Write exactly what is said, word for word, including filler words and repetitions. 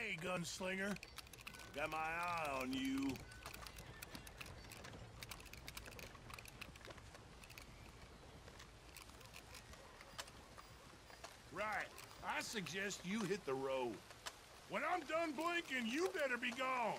Hey, gunslinger. Got my eye on you. Right. I suggest you hit the road. When I'm done blinking, you better be gone.